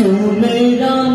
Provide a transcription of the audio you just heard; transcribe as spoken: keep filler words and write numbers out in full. तू मेरा